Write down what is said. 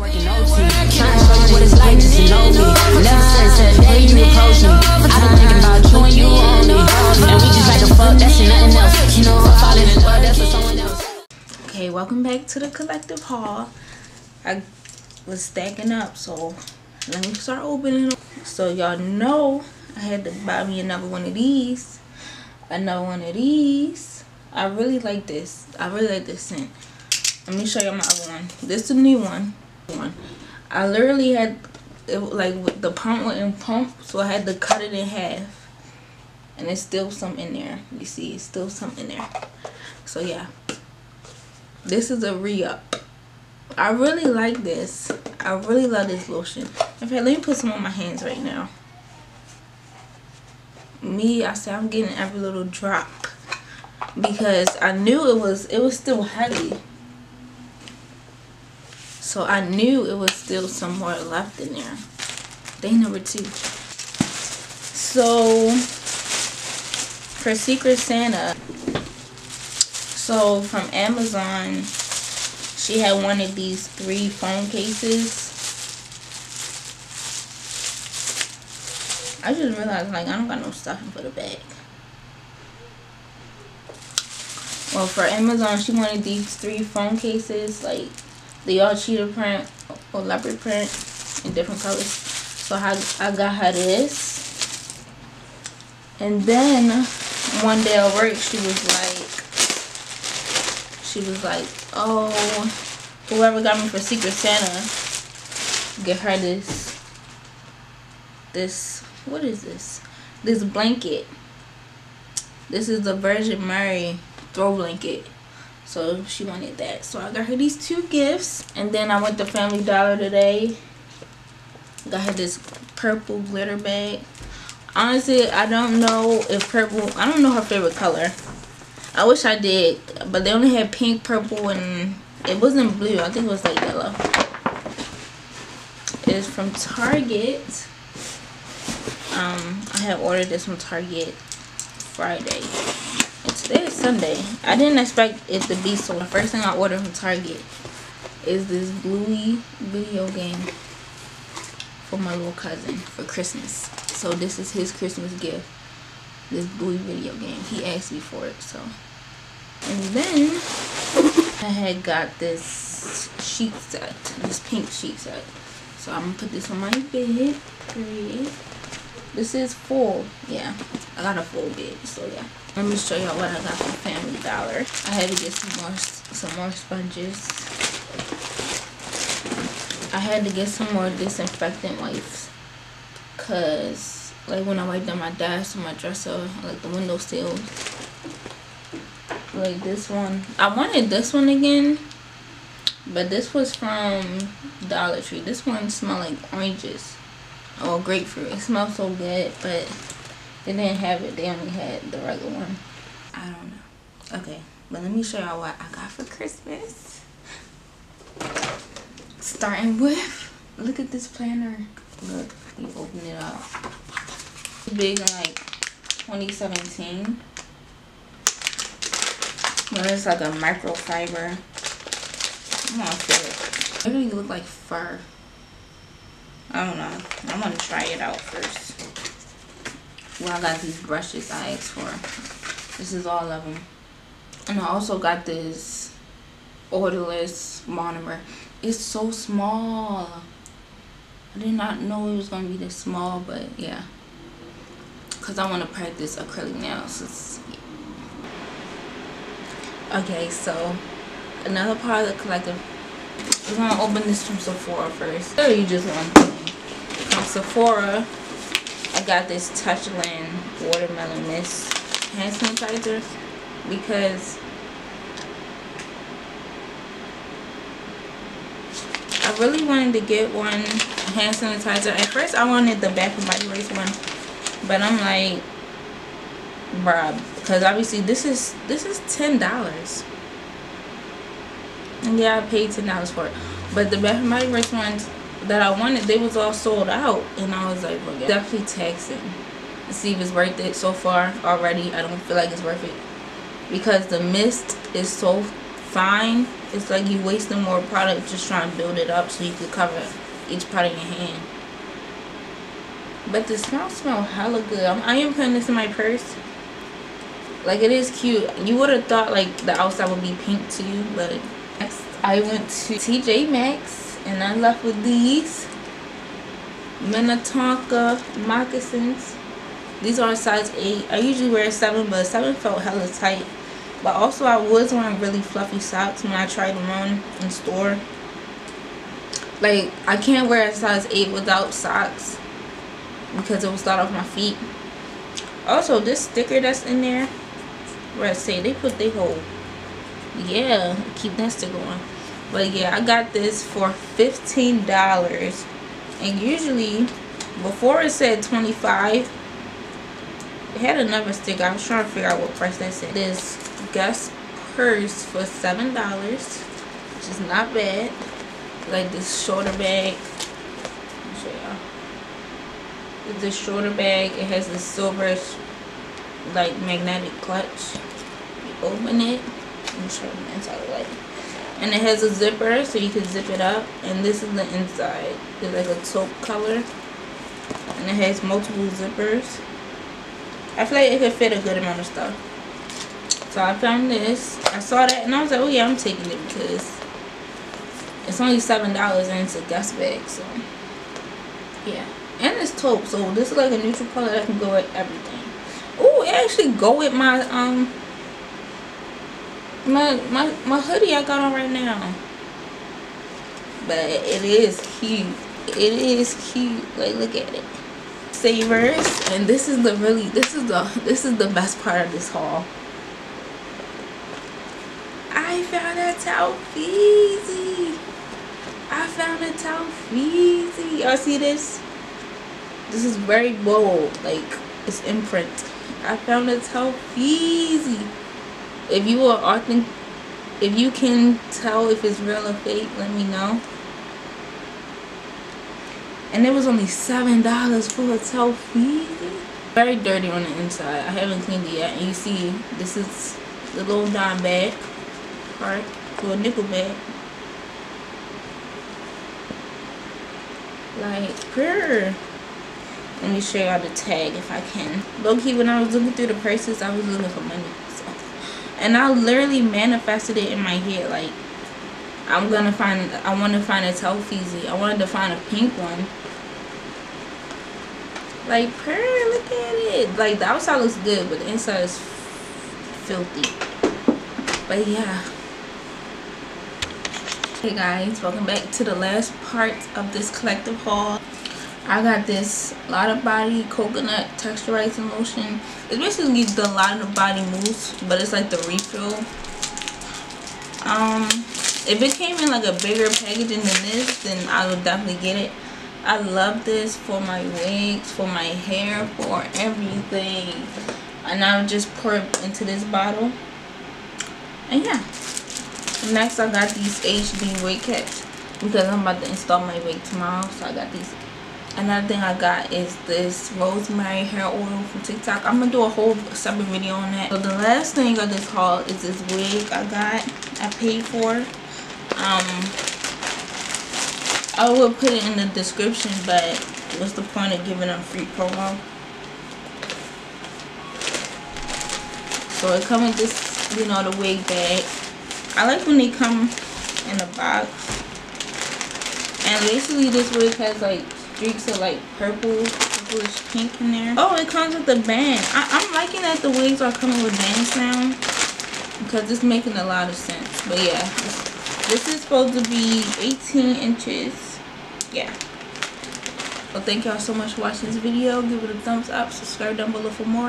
working OT. Trying to show you what it's like just to know me. Never since that day you approached me, I've been thinking about you and you only. And we just like a fuck, that's nothing else. You know, I'm falling in love, that's for someone else. Okay, welcome back to the collective haul. I was stacking up, so let me start opening them. So y'all know I had to buy me another one of these. Another one of these. I really like this. I really like this scent. Let me show you my other one. This is the new one. I literally had it, like the pump wouldn't pump, so I had to cut it in half. And there's still some in there. You see, it's still some in there. So yeah, this is a re-up. I really like this. I really love this lotion. In fact, let me put some on my hands right now. Me, I say I'm getting every little drop because I knew it was still heavy. So I knew it was still some more left in there. Day number 2. So for Secret Santa, so from Amazon, she had one of these 3 phone cases. I just realized like I don't got no stuffing for the bag. Well, for Amazon, she wanted these 3 phone cases, like they all cheetah print or leopard print in different colors. So I got her this. And then one day at work, she was like, oh, whoever got me for Secret Santa, get her this, what is this? This blanket. This is the Virgin Mary throw blanket. So she wanted that. So I got her these 2 gifts. And then I went to Family Dollar today. Got her this purple glitter bag. Honestly, I don't know if purple, I don't know her favorite color. I wish I did, but they only had pink, purple, and it wasn't blue. I think it was like yellow. It's from Target. I had ordered this from Target Friday. Today is Sunday. I didn't expect it to be so. The first thing I ordered from Target is this Bluey video game for my little cousin for Christmas. So this is his Christmas gift. This Bluey video game. He asked me for it. So, and then I had got this sheet set, this pink sheet set. So I'm gonna put this on my bed. Period. This is full. Yeah, I got a full bed. So yeah. Let me show y'all what I got from Family Dollar. I had to get some more sponges. I had to get some more disinfectant wipes. Cause like when I wipe down my desk and my dresser, like the windowsill. Like this one. I wanted this one again. But this was from Dollar Tree. This one smelled like oranges or grapefruit. It smells so good, but they didn't have it. They only had the regular one. I don't know. Okay, but let me show y'all what I got for Christmas. Starting with, look at this planner. Look, you open it up. Big in like 2017. But it's like a microfiber. I want to feel it. It really look like fur. I don't know. I'm gonna try it out first. Well, I got these brushes I asked for. This is all of them. And I also got this odorless monomer. It's so small. I did not know it was going to be this small, but yeah. Because I want to practice acrylic nails. Yeah. Okay, so another part of the collective. We're going to open this from Sephora first. There you just want thing. From Sephora, I got this Touchland Watermelon Mist hand sanitizer because I really wanted to get one hand sanitizer. At first, I wanted the Bath and Body Works one, but I'm like, bruh, because obviously this is $10, and yeah, I paid $10 for it. But the Bath and Body Works ones that I wanted, they was all sold out, and I was like, well, yeah, definitely taxing to see if it's worth it. So far already I don't feel like it's worth it because the mist is so fine. It's like you're wasting more product just trying to build it up so you could cover each part of your hand. But the smell hella good. I am putting this in my purse. Like, it is cute. You would have thought like the outside would be pink to you, but next I went to TJ Maxx and I left with these Minnetonka moccasins. These are a size 8. I usually wear a 7, but 7 felt hella tight. But also I was wearing really fluffy socks when I tried them on in store. Like, I can't wear a size 8 without socks because it will start off my feet. Also, this sticker that's in there, where I say they put their whole, yeah, keep that sticker on. But yeah, I got this for $15, and usually before it said $25. It had another sticker. I was trying to figure out what price that said. This Guess purse for $7, which is not bad. Like this shoulder bag. The shoulder bag, it has this silver like magnetic clutch. You open it and show the inside light, and it has a zipper so you can zip it up. And this is the inside. It's like a taupe color, and it has multiple zippers. I feel like it could fit a good amount of stuff. So I found this. I saw that and I was like, oh yeah, I'm taking it because it's only $7 and it's a Guess bag. So yeah. And it's taupe, so this is like a neutral color that can go with everything. Oh, it actually go with my my hoodie I got on right now. But it is cute. It is cute. Like, look at it. Savers, and this is the best part of this haul. I found a towel easy. I found a towel easy. Y'all see this? This is very bold, like it's imprint. I found a towel easy. If you are authentic, if you can tell if it's real or fake, let me know. And it was only $7 for a towel easy. Very dirty on the inside. I haven't cleaned it yet. And you see, this is the little dime bag, alright, little nickel bag. Like, purr. Let me show y'all the tag if I can. Low-key, when I was looking through the purses, I was looking for money. So. And I literally manifested it in my head. Like, I want to find a Telfar. I wanted to find a pink one. Like, purr, look at it. Like, the outside looks good, but the inside is filthy. But yeah. Hey guys, welcome back to the last part of this collective haul. I got this Lotta Body coconut texturizing lotion. It's basically the Lotta Body mousse, but it's like the refill. If it came in like a bigger packaging than this, then I would definitely get it. I love this for my wigs, for my hair, for everything. And I would just pour it into this bottle. And yeah. Next, I got these HD wig caps because I'm about to install my wig tomorrow, so I got these. Another thing I got is this rosemary hair oil from TikTok. I'm gonna do a whole separate video on that. So the last thing of this haul is this wig I got. I paid for. I will put it in the description, but what's the point of giving them free promo? So it comes with this, you know, the wig bag. I like when they come in a box. And basically, this wig has like streaks of like purplish pink in there. Oh, it comes with a band. I'm liking that the wigs are coming with bands now because it's making a lot of sense. But yeah, this is supposed to be 18 inches. Yeah. Well, thank y'all so much for watching this video. Give it a thumbs up. Subscribe down below for more.